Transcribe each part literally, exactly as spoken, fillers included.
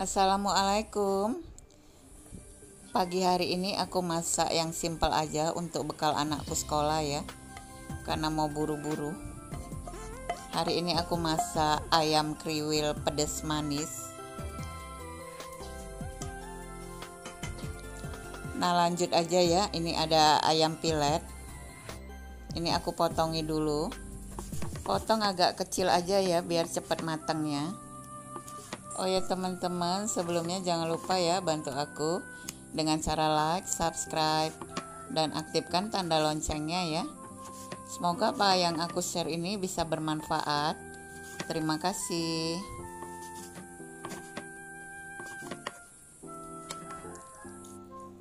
Assalamualaikum. Pagi hari ini aku masak yang simple aja untuk bekal anakku sekolah ya, karena mau buru-buru. Hari ini aku masak ayam keriwil pedas manis. Nah, lanjut aja ya. Ini ada ayam pilet. Ini aku potongi dulu. Potong agak kecil aja ya biar cepat matangnya. Oh ya teman-teman, sebelumnya jangan lupa ya bantu aku dengan cara like, subscribe, dan aktifkan tanda loncengnya ya. Semoga apa yang aku share ini bisa bermanfaat. Terima kasih.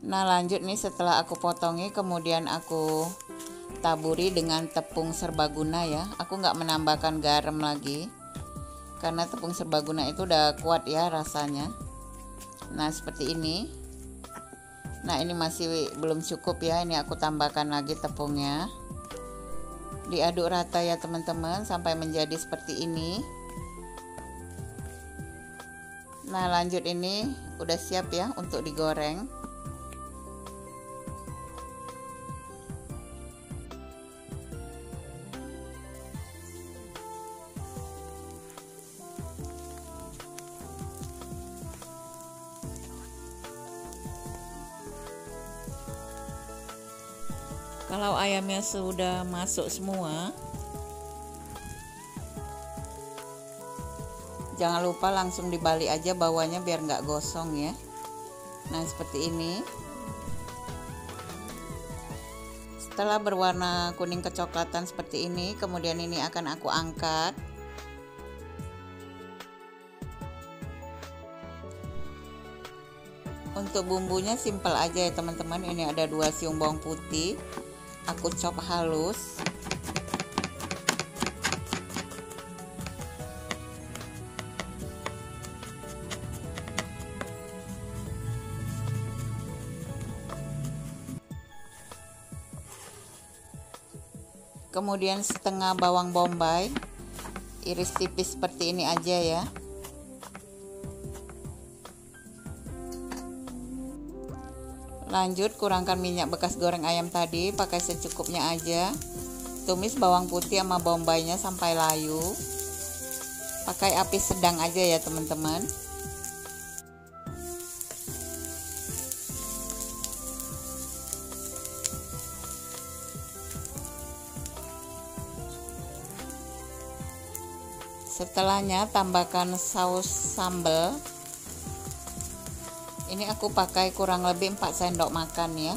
Nah lanjut nih, setelah aku potongi kemudian aku taburi dengan tepung serbaguna ya. Aku nggak menambahkan garam lagi, karena tepung serbaguna itu udah kuat ya rasanya. Nah seperti ini. Nah ini masih belum cukup ya, ini aku tambahkan lagi tepungnya. Diaduk rata ya teman-teman sampai menjadi seperti ini. Nah lanjut, ini udah siap ya untuk digoreng. Kalau ayamnya sudah masuk semua, jangan lupa langsung dibalik aja bawahnya biar nggak gosong ya. Nah seperti ini. Setelah berwarna kuning kecoklatan seperti ini, kemudian ini akan aku angkat. Untuk bumbunya simple aja ya teman-teman. Ini ada dua siung bawang putih, aku chop halus. Kemudian setengah bawang bombay, iris tipis seperti ini aja ya. Lanjut, kurangkan minyak bekas goreng ayam tadi, pakai secukupnya aja. Tumis bawang putih sama bombaynya sampai layu. Pakai api sedang aja ya teman-teman. Setelahnya tambahkan saus sambal. Ini aku pakai kurang lebih empat sendok makan ya.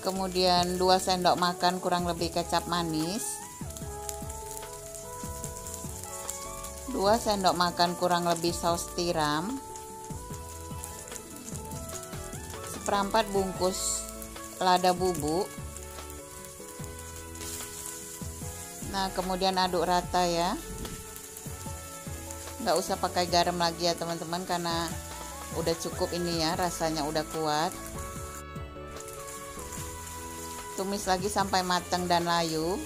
Kemudian dua sendok makan kurang lebih kecap manis, dua sendok makan kurang lebih saus tiram, seperempat bungkus lada bubuk. Nah kemudian aduk rata ya. Nggak usah pakai garam lagi ya teman-teman, karena udah cukup ini ya, rasanya udah kuat. Tumis lagi sampai matang dan layu.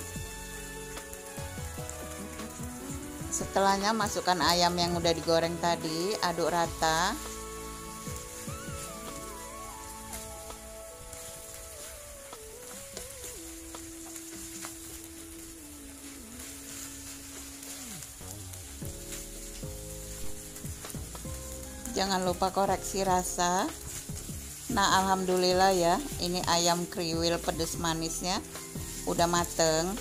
Setelahnya masukkan ayam yang udah digoreng tadi, aduk rata. Jangan lupa koreksi rasa. Nah alhamdulillah ya, ini ayam keriwil pedas manisnya udah mateng.